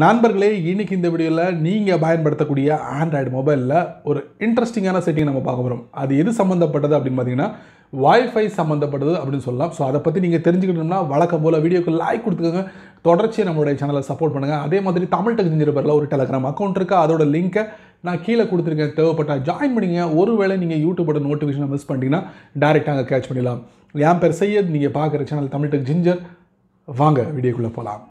நண்பர்களே இன்னைக்கு இந்த வீடியோல நீங்க பயன்படுத்தக்கூடிய ஆண்ட்ராய்டு மொபைல்ல ஒரு இன்ட்ரஸ்டிங்கான செட்டிங் நம்ம பார்க்க போறோம். அது எது சம்பந்தப்பட்டது அப்படினு பாத்தீங்கன்னா Wi-Fi சம்பந்தப்பட்டது அப்படினு சொல்லலாம். சோ அத பத்தி நீங்க தெரிஞ்சுக்கணும்னா வழக்கம் போல வீடியோக்கு லைக் கொடுத்துக்கங்க. தொடர்ச்சியா நம்மளுடைய சேனலை சப்போர்ட் பண்ணுங்க. அதே மாதிரி தமிழ் டெக் ஜிஞ்சர் பேர்ல ஒரு Telegram அக்கவுண்ட் இருக்கு. அதோட லிங்கை நான் கீழே கொடுத்துருக்கேன். தேவைப்பட்டா ஜாயின் பண்ணுங்க. ஒருவேளை நீங்க YouTubeோட நோட்டிஃபிகேஷனை மிஸ் பண்ணிட்டீங்கன்னா டைரக்ட்டா அங்க கேட்ச் பண்ணிடலாம். என் பேர் சையத், நீங்க பார்க்குற சேனல் தமிழ் டெக் ஜிஞ்சர். வாங்க வீடியோக்குள்ள போலாம்.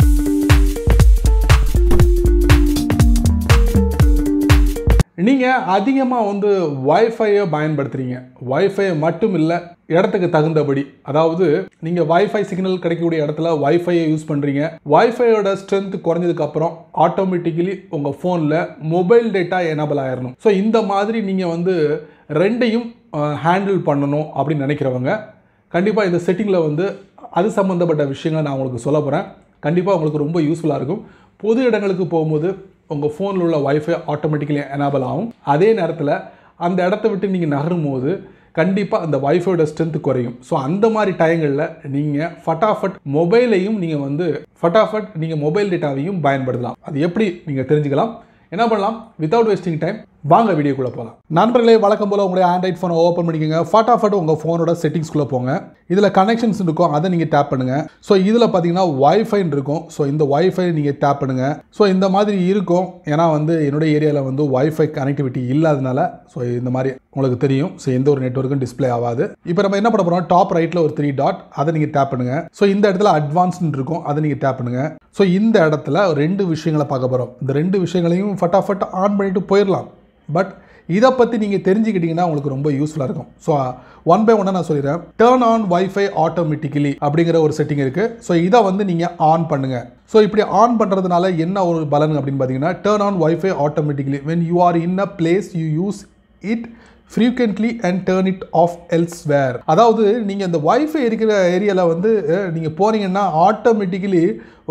நீங்க அதிகமா வந்து வைஃபையை பயன்படுத்துறீங்க. வைஃபை மட்டும் இல்ல, இடத்துக்கு தகுந்தபடி, அதாவது நீங்க வைஃபை சிக்னல் கிடைக்கக்கூடிய இடத்துல வைஃபையை யூஸ் பண்றீங்க. வைஃபையோட ஸ்ட்ரென்த் குறைஞ்சதுக்கு அப்புறம் ஆட்டோமேட்டிக்கலி உங்க போன்ல மொபைல் டேட்டா எனேபிள் ஆயிரணும். ஸோ இந்த மாதிரி நீங்க வந்து ரெண்டையும் ஹேண்டில் பண்ணணும் அப்படின்னு நினைக்கிறவங்க கண்டிப்பா இந்த செட்டிங்ல வந்து அது சம்பந்தப்பட்ட விஷயங்களை நான் உங்களுக்கு சொல்ல போறேன். கண்டிப்பா உங்களுக்கு ரொம்ப யூஸ்ஃபுல்லா இருக்கும். பொது இடங்களுக்கு போகும்போது உங்கள் ஃபோனில் உள்ள வைஃபை ஆட்டோமேட்டிக்கலி எனேபிள் ஆகும். அதே நேரத்தில் அந்த இடத்த விட்டு நீங்கள் நகரும் போது கண்டிப்பாக அந்த வைஃபையோட ஸ்ட்ரென்த் குறையும். ஸோ அந்த மாதிரி டயங்களில் நீங்கள் ஃபட்டாஃபட் நீங்கள் மொபைல் டேட்டாவையும் பயன்படுத்தலாம். அது எப்படி நீங்கள் தெரிஞ்சுக்கலாம், என்ன பண்ணலாம் வித்தவுட் வேஸ்டிங் டைம். வாங்க வீடியோக்குள்ளே போகலாம். நண்பர்களே வழக்கம் போல் உங்களுடைய ஆண்ட்ராய்ட் ஃபோனை ஓப்பன் பண்ணிக்கோங்க. ஃபட்டாஃபட் உங்கள் ஃபோனோட செட்டிங்ஸ்குள்ளே போங்க. இதில் கனெக்ஷன்ஸ் இருக்கும், அதை நீங்கள் டேப் பண்ணுங்கள். ஸோ இதில் பார்த்தீங்கன்னா வைஃபைன்னு இருக்கும். ஸோ இந்த வைஃபை நீங்கள் டேப் பண்ணுங்கள். ஸோ இந்த மாதிரி இருக்கும். ஏன்னா வந்து என்னுடைய ஏரியாவில் வந்து வைஃபை கனெக்டிவிட்டி இல்லாதனால ஸோ இந்த மாதிரி உங்களுக்கு தெரியும். ஸோ எந்த ஒரு நெட்வொர்க்கும் டிஸ்பிளே ஆகாது. இப்போ நம்ம என்ன பண்ண போகிறோம், டாப் ரைட்டில் ஒரு 3 டாட், அதை நீங்கள் டேப் பண்ணுங்கள். ஸோ இந்த இடத்துல அட்வான்ஸ்ன்னு இருக்கும், அதை நீங்கள் டேப் பண்ணுங்கள். ஸோ இந்த இடத்துல 2 விஷயங்களை பார்க்க போகிறோம். இந்த 2 விஷயங்களையும் ஃபட்டாஃபட் ஆன் பண்ணிவிட்டு போயிடலாம். பட் இதை பற்றி நீங்கள் தெரிஞ்சுக்கிட்டிங்கன்னா உங்களுக்கு ரொம்ப யூஸ்ஃபுல்லாக இருக்கும். ஸோ 1 பை 1 நான் சொல்லிடுறேன். டர்ன் ஆன் வைஃபை ஆட்டோமேட்டிக்கலி அப்படிங்கிற ஒரு செட்டிங் இருக்குது. ஸோ இதை வந்து நீங்கள் ஆன் பண்ணுங்கள். ஸோ இப்படி ஆன் பண்ணுறதுனால என்ன ஒரு பலன் அப்படின்னு பார்த்தீங்கன்னா, turn on wifi automatically when you are in a place you use it frequently and turn it off elsewhere. அதாவது நீங்கள் இந்த வைஃபை இருக்கிற ஏரியாவில் வந்து நீங்கள் போனீங்கன்னா ஆட்டோமேட்டிக்கலி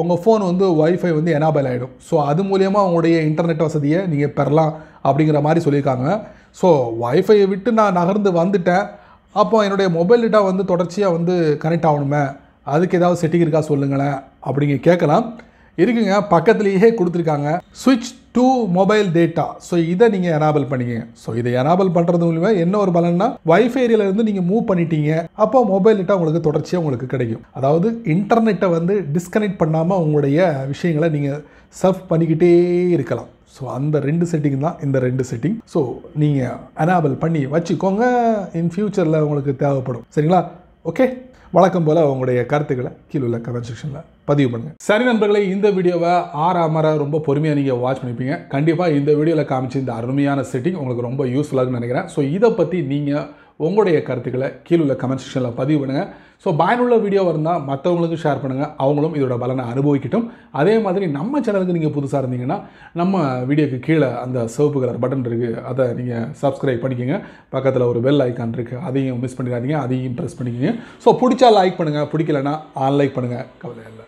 உங்கள் ஃபோன் வந்து வைஃபை வந்து எனேபிள் ஆகிடும். ஸோ அது மூலயமா உங்களுடைய இன்டர்நெட் வசதியை நீங்கள் பெறலாம் அப்படிங்கிற மாதிரி சொல்லியிருக்காங்க. ஸோ வைஃபையை விட்டு நான் நகர்ந்து வந்துட்டேன், அப்போ என்னுடைய மொபைல் டேட்டா வந்து தொடர்ச்சியாக வந்து கனெக்ட் ஆகணுமே, அதுக்கு ஏதாவது செட்டிங் இருக்கா சொல்லுங்களேன் அப்படிங்க கேட்கலாம். இருக்குங்க, பக்கத்துலேயே கொடுத்துருக்காங்க ஸ்விட்ச் டு மொபைல் டேட்டா. ஸோ இதை நீங்கள் எனேபிள் பண்ணிக்கங்க. ஸோ இதை எனேபிள் பண்ணுறது மூலிமா என்ன ஒரு பலன்னா, வைஃபை ஏரியாவிலேருந்து நீங்கள் மூவ் பண்ணிட்டீங்க, அப்போ மொபைல் டேட்டா உங்களுக்கு தொடர்ச்சியாக உங்களுக்கு கிடைக்கும். அதாவது இன்டர்நெட்டை வந்து டிஸ்கனெக்ட் பண்ணாமல் உங்களுடைய விஷயங்களை நீங்கள் சர்ஃப் பண்ணிக்கிட்டே இருக்கலாம். ஸோ அந்த 2 செட்டிங் தான் இந்த 2 செட்டிங். ஸோ நீங்கள் எனேபிள் பண்ணி வச்சுக்கோங்க, இன் ஃபியூச்சரில் உங்களுக்கு தேவைப்படும். சரிங்களா? ஓகே. வழக்கம் போல் உங்களுடைய கருத்துக்களை கீழே உள்ள கமெண்ட் செக்ஷனில் பதிவு பண்ணுங்கள். சரி நண்பர்களே, இந்த வீடியோவை ஆறாமற ரொம்ப பொறுமையாக நீங்கள் வாட்ச் பண்ணிப்பீங்க. கண்டிப்பாக இந்த வீடியோவில் காமிச்சு இந்த அருமையான செட்டிங் உங்களுக்கு ரொம்ப யூஸ்ஃபுல்லாக நினைக்கிறேன். ஸோ இதை பற்றி நீங்கள் உங்களுடைய கருத்துக்களை கீழே உள்ள கமெண்ட் செக்ஷனில் பதிவு பண்ணுங்கள். ஸோ பயனுள்ள வீடியோ இருந்தால் மற்றவங்களுக்கு ஷேர் பண்ணுங்கள், அவங்களும் இதோட பலனை அனுபவிக்கட்டும். அதே மாதிரி நம்ம சேனலுக்கு நீங்கள் புதுசாக இருந்தீங்கன்னா நம்ம வீடியோக்கு கீழே அந்த சிவப்பு கலர் பட்டன் இருக்குது, அதை நீங்கள் சப்ஸ்கிரைப் பண்ணிக்கோங்க. பக்கத்தில் ஒரு பெல் ஐக்கான் இருக்குது, அதையும் மிஸ் பண்ணிடாதீங்க, அதையும் ப்ரெஸ் பண்ணிக்கோங்க. ஸோ பிடிச்சா லைக் பண்ணுங்கள், பிடிக்கலன்னா அன்லைக் பண்ணுங்கள். கவலை இல்லை.